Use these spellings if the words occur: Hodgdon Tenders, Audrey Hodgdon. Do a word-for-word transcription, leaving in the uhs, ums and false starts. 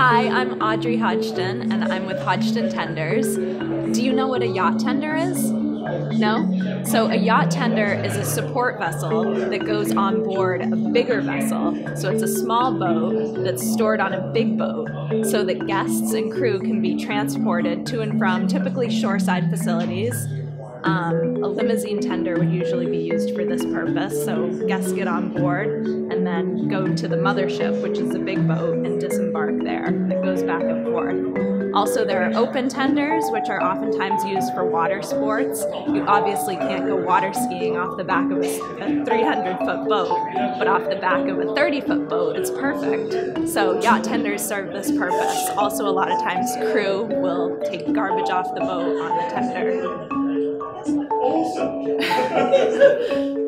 Hi, I'm Audrey Hodgdon, and I'm with Hodgdon Tenders. Do you know what a yacht tender is? No? So a yacht tender is a support vessel that goes on board a bigger vessel. So it's a small boat that's stored on a big boat so that guests and crew can be transported to and from typically shoreside facilities. Um, a limousine tender would usually be used for this purpose, so guests get on board and then go to the mothership, which is a big boat, and disembark there. It goes back and forth. Also, there are open tenders, which are oftentimes used for water sports. You obviously can't go water skiing off the back of a three hundred foot boat, but off the back of a thirty foot boat, it's perfect. So yacht tenders serve this purpose. Also, a lot of times crew will take garbage off the boat on the tender. Awesome.